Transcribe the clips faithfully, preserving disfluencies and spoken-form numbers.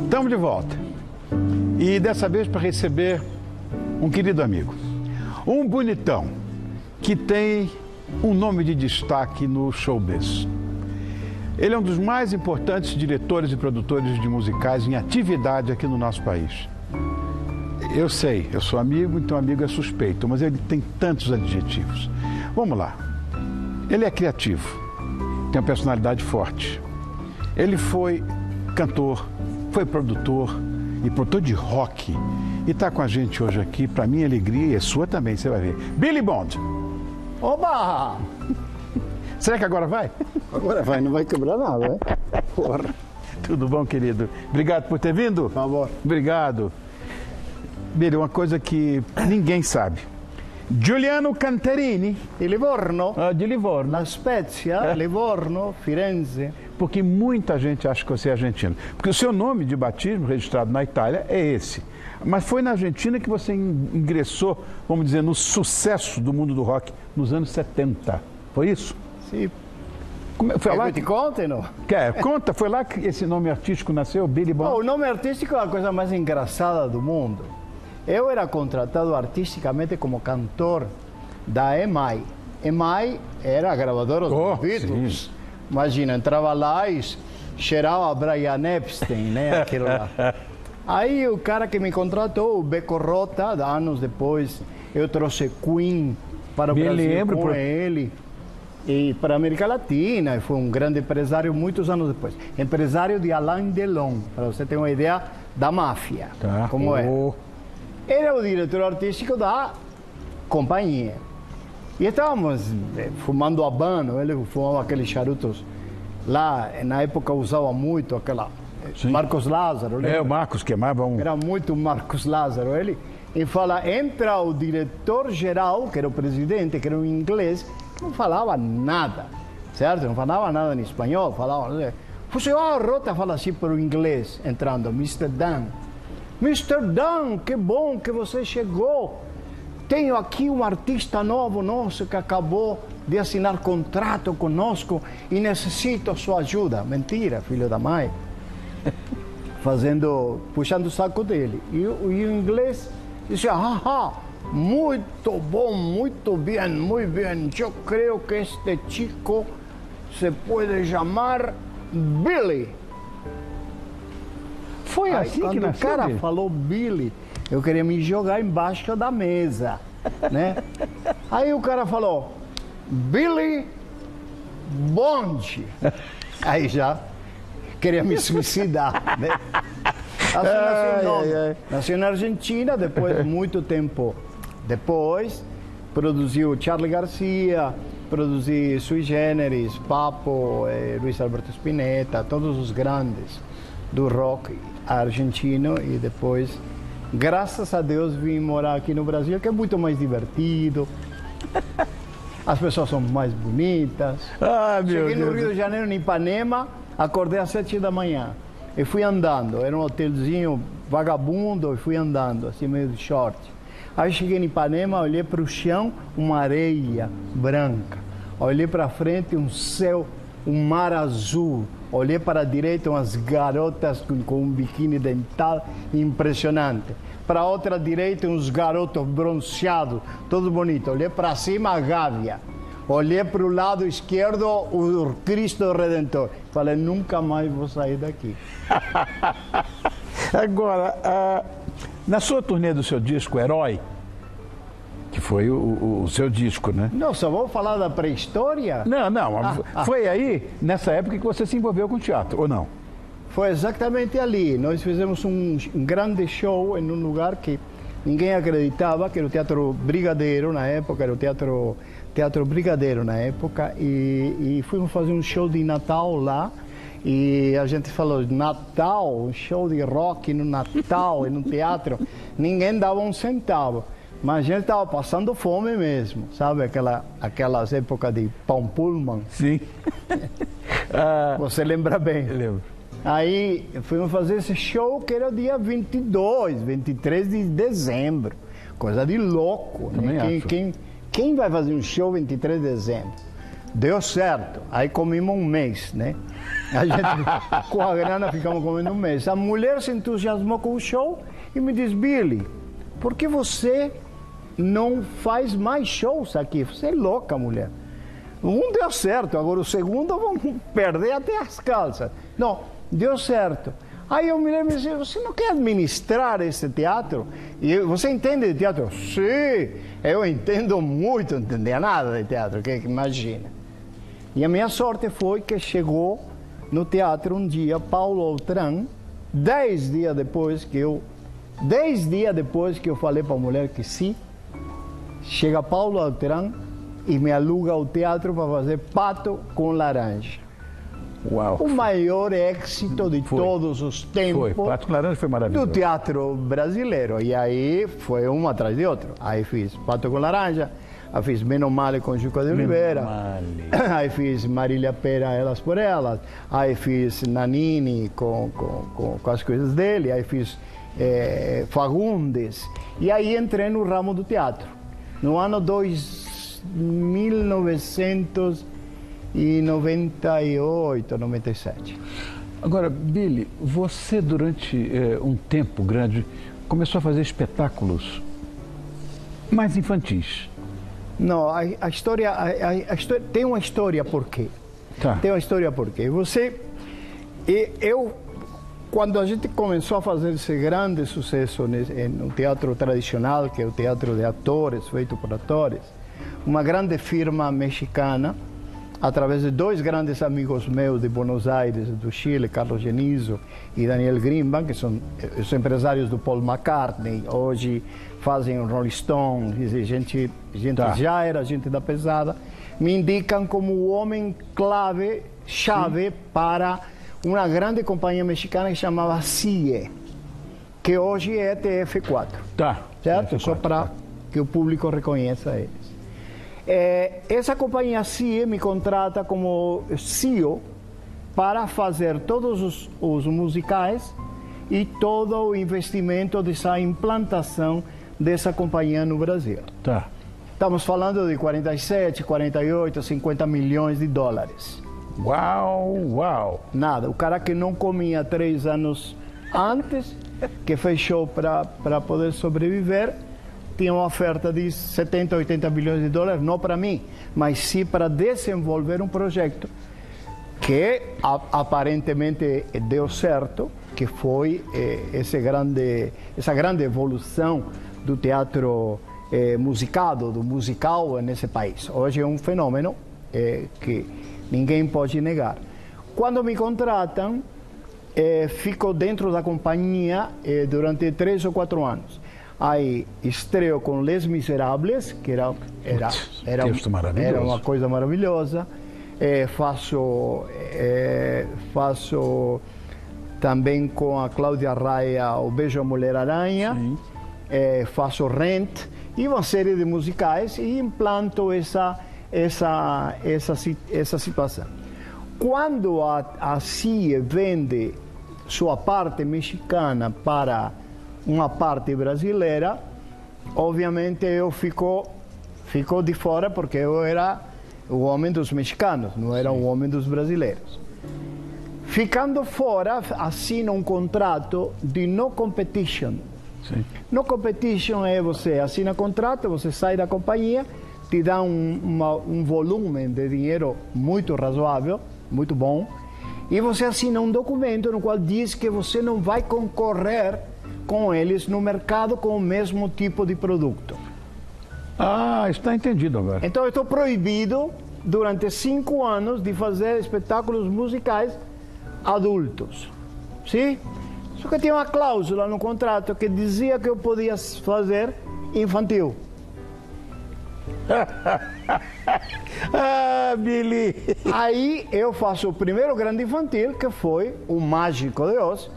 Estamos de volta e dessa vez para receber um querido amigo, um bonitão que tem um nome de destaque no showbiz. Ele é um dos mais importantes diretores e produtores de musicais em atividade aqui no nosso país. Eu sei, eu sou amigo, então amigo é suspeito, mas ele tem tantos adjetivos. Vamos lá. Ele é criativo, tem uma personalidade forte. Ele foi cantor, foi produtor e produtor de rock e está com a gente hoje aqui, para minha alegria e é sua também, você vai ver. Billy Bond. Oba! Será que agora vai? Agora vai, não vai quebrar nada, né? Porra. Tudo bom, querido? Obrigado por ter vindo. Por favor. Obrigado. Billy, uma coisa que ninguém sabe. Giuliano Canterini. De Livorno. Ah, de Livorno. Na Spezia, Livorno, Firenze. Porque muita gente acha que você é argentino. Porque o seu nome de batismo registrado na Itália é esse. Mas foi na Argentina que você ingressou, vamos dizer, no sucesso do mundo do rock nos anos setenta. Foi isso? Sim. Como, foi é lá que te conta, não? Quer, conta, foi lá que esse nome artístico nasceu, Billy Bond? Oh, o nome artístico é a coisa mais engraçada do mundo. Eu era contratado artisticamente como cantor da E M I. E M I era a gravadora dos oh, Beatles. Sim. Imagina, entrava lá e cheirava Brian Epstein, né? Aquilo lá. Aí o cara que me contratou, o Beco Rota, anos depois, eu trouxe Queen para o me Brasil lembro, com por... ele. E para a América Latina, foi um grande empresário muitos anos depois. Empresário de Alain Delon, para você ter uma ideia da máfia, tá. Como oh. é. Era o diretor artístico da companhia. E estávamos fumando habano, ele fumava aqueles charutos lá, na época usava muito aquela... Sim. Marcos Lázaro. Lembra? É, o Marcos queimava um... Era muito Marcos Lázaro, ele. E fala, entra o diretor-geral, que era o presidente, que era um inglês, não falava nada, certo? Não falava nada em espanhol, falava... Funcionava a rota, fala assim para o inglês, entrando, mister Dan. mister Dan, que bom que você chegou. Tenho aqui um artista novo nosso que acabou de assinar contrato conosco e necessito a sua ajuda. Mentira, filho da mãe. Fazendo, puxando o saco dele. E, e o inglês disse, ah, muito bom, muito bem, muito bem. Eu creio que este chico se pode chamar Billy. Foi assim Ai, que o cara dele. falou Billy, eu queria me jogar embaixo da mesa, né? Aí o cara falou, Billy Bond. Aí já queria me suicidar, né? Assim nasceu, ai, ai, ai. nasceu na Argentina, depois, muito tempo depois, produziu Charlie Garcia, produziu Sui Generis, Papo, eh, Luiz Alberto Spinetta, todos os grandes do rock argentino e depois, graças a Deus, vim morar aqui no Brasil, que é muito mais divertido, as pessoas são mais bonitas. Ah, meu Cheguei Deus. no Rio de Janeiro, em Ipanema, acordei às sete da manhã e fui andando, era um hotelzinho vagabundo e fui andando, assim meio de short. Aí cheguei em Ipanema, olhei para o chão, uma areia branca, olhei para frente, um céu, um mar azul. Olhei para a direita, umas garotas com, com um biquíni dental impressionante. Para a outra direita, uns garotos bronzeados, todos bonitos. Olhei para cima, a Gávea. Olhei para o lado esquerdo, o Cristo Redentor. Falei, nunca mais vou sair daqui. Agora, uh, na sua turnê do seu disco, Herói, que foi o, o, o seu disco, né? Não, só vou falar da pré-história? Não, não. Ah, foi ah. aí, nessa época, que você se envolveu com o teatro, ou não? Foi exatamente ali. Nós fizemos um, um grande show em um lugar que ninguém acreditava, que era o Teatro Brigadeiro, na época, era o Teatro, teatro Brigadeiro, na época, e, e fomos fazer um show de Natal lá, e a gente falou, Natal, um show de rock no Natal, e no teatro, ninguém dava um centavo. Mas a gente estava passando fome mesmo, sabe? Aquela, aquelas épocas de pão pullman. Sim. Você lembra bem? Eu lembro. Aí fomos fazer esse show que era dia vinte e dois, vinte e três de dezembro. Coisa de louco, né? Quem, quem, quem vai fazer um show vinte e três de dezembro? Deu certo. Aí comimos um mês, né? A gente, com a grana, ficamos comendo um mês. A mulher se entusiasmou com o show e me diz, Billy, por que você não faz mais shows aqui? Você é louca, mulher. Um deu certo, agora o segundo vamos perder até as calças. Não, deu certo. Aí eu me lembro e disse, você não quer administrar esse teatro? E eu, você entende de teatro? Sim, eu entendo muito, não entendia nada de teatro, que imagina. E a minha sorte foi que chegou no teatro um dia Paulo Autran, dez dias depois que eu, dez dias depois que eu falei para a mulher que sim, chega Paulo Autran e me aluga o teatro para fazer Pato com Laranja. Uau. O maior éxito de foi. todos os tempos. Foi. Pato com Laranja foi maravilhoso. Do teatro brasileiro. E aí foi um atrás de outro. Aí fiz Pato com Laranja, aí fiz Menomale com Juca de Oliveira, Menomale. Aí fiz Marília Pera, Elas por Elas, aí fiz Nanini com, com, com, com as coisas dele, aí fiz é, Fagundes. E aí entrei no ramo do teatro. No ano dois mil e novecentos e noventa e oito, noventa e sete. Agora, Billy, você durante eh, um tempo grande começou a fazer espetáculos mais infantis. Não, a, a história, a, a, a história... Tem uma história por quê. Tá. Tem uma história por quê. Você... E, eu, quando a gente começou a fazer esse grande sucesso nesse, no teatro tradicional, que é o teatro de atores, feito por atores, uma grande firma mexicana, através de dois grandes amigos meus de Buenos Aires, do Chile, Carlos Genizo e Daniel Grimban, que são os empresários do Paul McCartney, hoje fazem o Rolling Stone, gente, gente tá. já era gente da pesada, me indicam como o homem clave, chave Sim. para uma grande companhia mexicana que chamava C I E, que hoje é T F quatro, tá. certo? T F quatro, só para tá. que o público reconheça ele. É, essa companhia C I E me contrata como C E O para fazer todos os, os musicais e todo o investimento dessa implantação dessa companhia no Brasil. Tá. Estamos falando de quarenta e sete, quarenta e oito, cinquenta milhões de dólares. Uau, uau! Nada, o cara que não comia três anos antes, que fechou para poder sobreviver, tinha uma oferta de setenta, oitenta bilhões de dólares, não para mim, mas sim para desenvolver um projeto que a, aparentemente deu certo, que foi eh, esse grande, essa grande evolução do teatro eh, musicado, do musical nesse país. Hoje é um fenômeno eh, que ninguém pode negar. Quando me contratam, eh, fico dentro da companhia eh, durante três ou quatro anos. Aí estreou com Les Misérables, que era, era, era, era uma coisa maravilhosa. É, faço, é, faço também com a Cláudia Raia O Beijo à Mulher-Aranha. É, faço Rent e uma série de musicais e implanto essa, essa, essa, essa situação. Quando a, a C I E vende sua parte mexicana para uma parte brasileira, obviamente eu fico, fico de fora porque eu era o homem dos mexicanos, não era Sim. o homem dos brasileiros. Ficando fora, assino um contrato de no competition. Sim. No competition é você assina contrato, você sai da companhia, te dá um, uma, um volume de dinheiro muito razoável, muito bom, e você assina um documento no qual diz que você não vai concorrer com eles no mercado com o mesmo tipo de produto. Ah, está entendido agora. Então eu estou proibido durante cinco anos de fazer espetáculos musicais adultos. Sim? Só que tinha uma cláusula no contrato que dizia que eu podia fazer infantil. Ah, Billy! Aí eu faço o primeiro grande infantil, que foi o Mágico de Oz,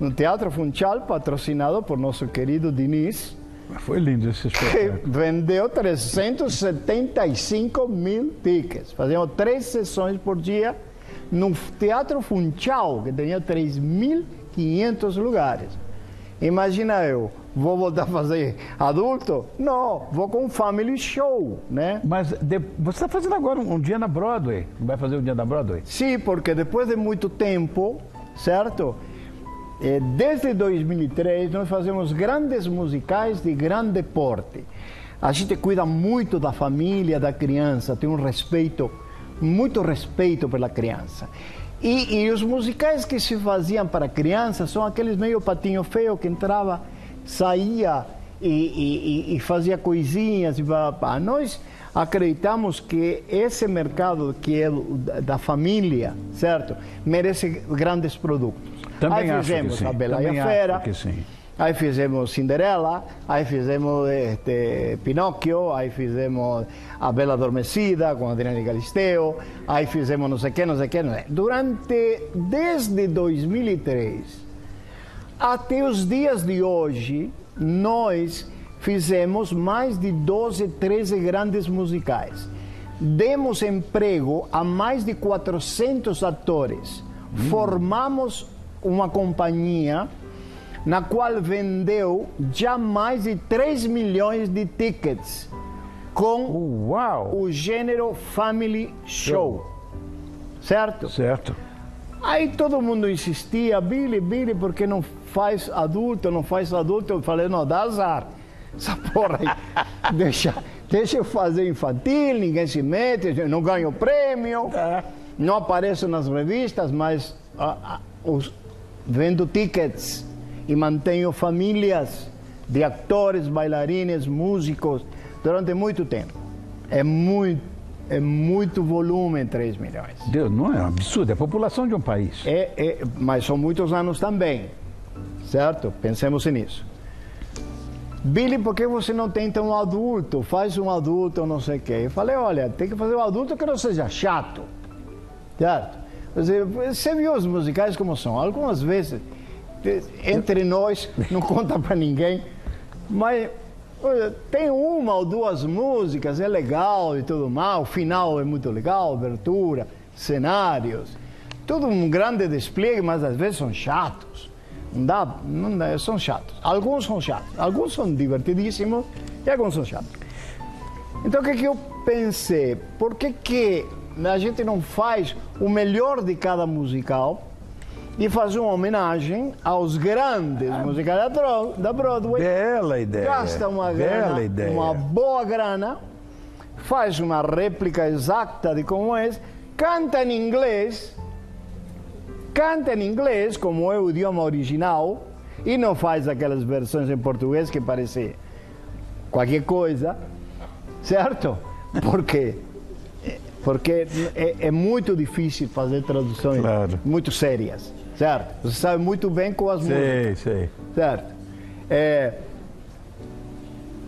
no Teatro Funchal, patrocinado por nosso querido Diniz. Foi lindo esse espetáculo. Que vendeu trezentos e setenta e cinco mil tickets. Fazíamos três sessões por dia no Teatro Funchal, que tinha três mil e quinhentos lugares. Imagina eu, Vou voltar a fazer adulto? Não, vou com um Family Show, né? Mas de, você está fazendo agora um, um dia na Broadway? Vai fazer um dia na Broadway? Sim, porque depois de muito tempo, certo? É, desde dois mil e três, nós fazemos grandes musicais de grande porte. A gente cuida muito da família, da criança, tem um respeito, muito respeito pela criança. E, e os musicais que se faziam para criança são aqueles meio patinho feio que entrava... saía e, e, e fazia coisinhas e blá, blá. Nós acreditamos que esse mercado que é da família, certo? Merece grandes produtos. Também aí fizemos A Bela e a Fera, aí fizemos Cinderela, aí fizemos este, Pinóquio, aí fizemos A Bela Adormecida com Adriane Galisteu, aí fizemos não sei o que, não sei o que. Durante, desde dois mil e três... até os dias de hoje, nós fizemos mais de doze, treze grandes musicais. Demos emprego a mais de quatrocentos atores. Hum. Formamos uma companhia na qual vendeu já mais de três milhões de tickets com Uau. o gênero Family Show. Certo? Certo. Aí todo mundo insistia, Billy, Billy, porque não faz adulto, não faz adulto. Eu falei, não, dá azar. Essa porra aí, deixa, deixa eu fazer infantil, ninguém se mete, não ganho prêmio, não apareço nas revistas, mas ah, ah, os, vendo tickets e mantenho famílias de atores, bailarines, músicos, durante muito tempo. É muito... É muito volume, três milhões. Deus, não é um absurdo, é a população de um país. É, é, mas são muitos anos também, certo? Pensemos nisso. Billy, por que você não tenta um adulto? Faz um adulto, não sei o quê. Eu falei, olha, tem que fazer um adulto que não seja chato, certo? Você, você viu os musicais como são? Algumas vezes, entre nós, não conta pra ninguém, mas... tem uma ou duas músicas, é legal e tudo mais, o final é muito legal, abertura, cenários, tudo um grande despliegue, mas às vezes são chatos, não dá, não dá, são chatos, alguns são chatos, alguns são divertidíssimos e alguns são chatos. Então o que, que eu pensei, por que, que a gente não faz o melhor de cada musical e fazer uma homenagem aos grandes ah, musicais da Broadway. Bela ideia. Gasta uma bela grana, ideia. uma boa grana, faz uma réplica exata de como é, canta em inglês, canta em inglês, como é o idioma original, e não faz aquelas versões em português que parecem qualquer coisa, certo? Por quê? Porque é, é muito difícil fazer traduções claro. muito sérias. Certo? Você sabe muito bem com as músicas. Sim, sim. Certo? É...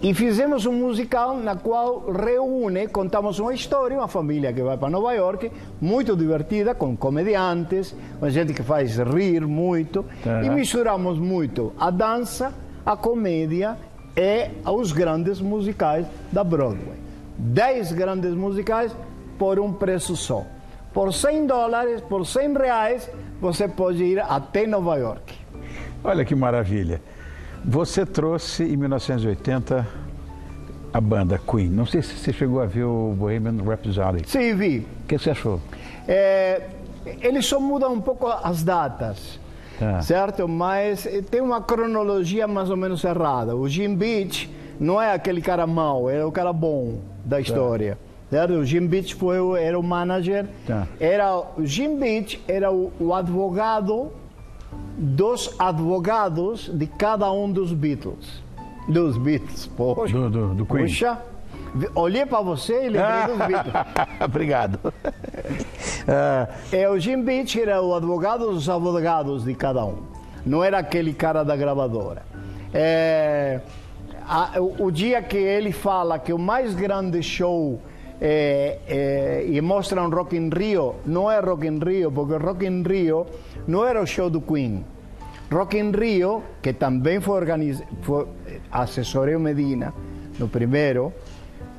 E fizemos um musical na qual reúne, contamos uma história, uma família que vai para Nova York, muito divertida, com comediantes, com gente que faz rir muito. Uhum. E misturamos muito a dança, a comédia e os grandes musicais da Broadway. Dez grandes musicais por um preço só. Por cem dólares, por cem reais, você pode ir até Nova York. Olha que maravilha. Você trouxe, em mil novecentos e oitenta, a banda Queen. Não sei se você chegou a ver o Bohemian Rhapsody. Sim, vi. O que você achou? É, eles só mudam um pouco as datas, tá. certo? Mas tem uma cronologia mais ou menos errada. O Jim Beach não é aquele cara mau, é o cara bom da história. Tá. O Jim Beach foi o, era o manager, tá. era, o Jim Beach era o, o advogado dos advogados de cada um dos Beatles. Dos Beatles, poxa. Do, do, do Queen. Puxa, olhei para você e lembrei dos Beatles. Obrigado. É, o Jim Beach era o advogado dos advogados de cada um. Não era aquele cara da gravadora. É, a, o, o dia que ele fala que o mais grande show... É, é, e mostra um Rock in Rio, não é Rock in Rio, porque Rock in Rio não era o show do Queen. Rock in Rio, que também foi organizado, assessorei o Medina no primeiro.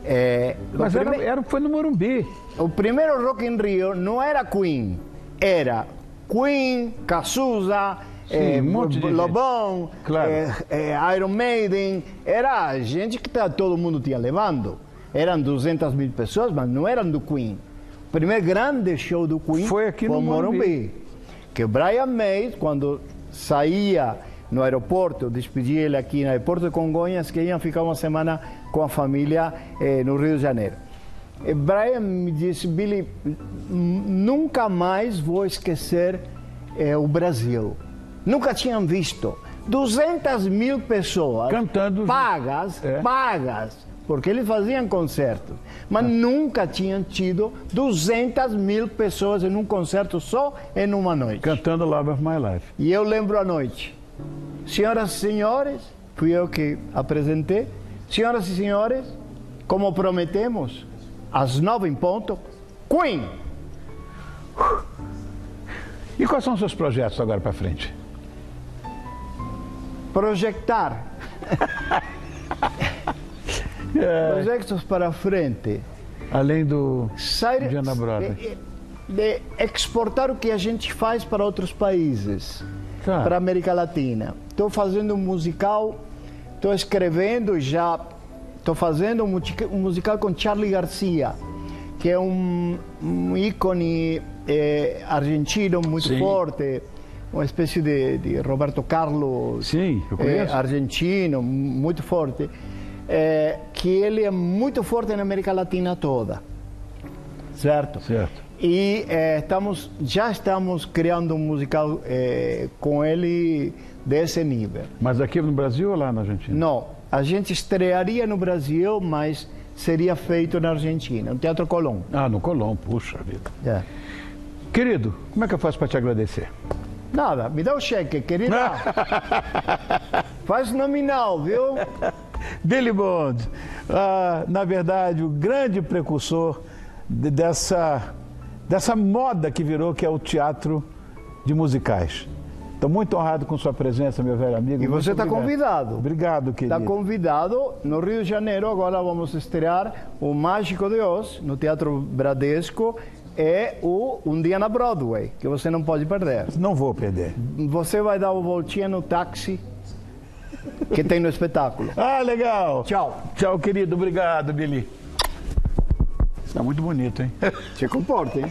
É, Mas no prime... era, era, foi no Morumbi. O primeiro Rock in Rio não era Queen, era Queen, Cazuza, é, um monte de Lobão, claro. é, é, Iron Maiden, era gente que todo mundo tinha levando. Eram duzentas mil pessoas, mas não eram do Queen. O primeiro grande show do Queen foi aqui no Morumbi. Que o Brian May, quando saía no aeroporto, despedi ele aqui no aeroporto de Congonhas, que ia ficar uma semana com a família eh, no Rio de Janeiro. E Brian me disse, Billy, nunca mais vou esquecer eh, o Brasil. Nunca tinham visto duzentas mil pessoas cantando pagas, é. pagas, porque eles faziam concertos, mas ah. nunca tinham tido duzentas mil pessoas em um concerto só em uma noite. Cantando Love of My Life. E eu lembro a noite. Senhoras e senhores, fui eu que apresentei. Senhoras e senhores, como prometemos, às nove em ponto, Queen! E quais são os seus projetos agora para frente? Projetar. É. Projetos para frente. Além do Um Dia na Broadway. De, de exportar o que a gente faz para outros países, claro. Para a América Latina. Estou fazendo um musical, estou escrevendo já, estou fazendo um, um musical com Charlie Garcia, que é um, um ícone eh, argentino muito Sim. forte. Uma espécie de, de Roberto Carlos Sim, eu conheço. Eh, argentino, muito forte. É, que ele é muito forte na América Latina toda, certo? Certo. E é, estamos, já estamos criando um musical é, com ele desse nível. Mas aqui no Brasil ou lá na Argentina? Não, a gente estrearia no Brasil, mas seria feito na Argentina, no Teatro Colón. Ah, no Colón, puxa vida. É. Querido, como é que eu faço para te agradecer? Nada, me dá o cheque, querida. Faz nominal, viu? Billy Bond, ah, na verdade, o grande precursor de, dessa, dessa moda que virou, que é o teatro de musicais. Estou muito honrado com sua presença, meu velho amigo. E muito você está convidado. Obrigado, querido. Está convidado. No Rio de Janeiro, agora vamos estrear o Mágico de Oz, no Teatro Bradesco, é o Um Dia na Broadway, que você não pode perder. Não vou perder. Você vai dar uma voltinha no táxi que tem no espetáculo. Ah, legal. Tchau. Tchau, querido. Obrigado, Billy. Está muito bonito, hein? Se comporta, hein?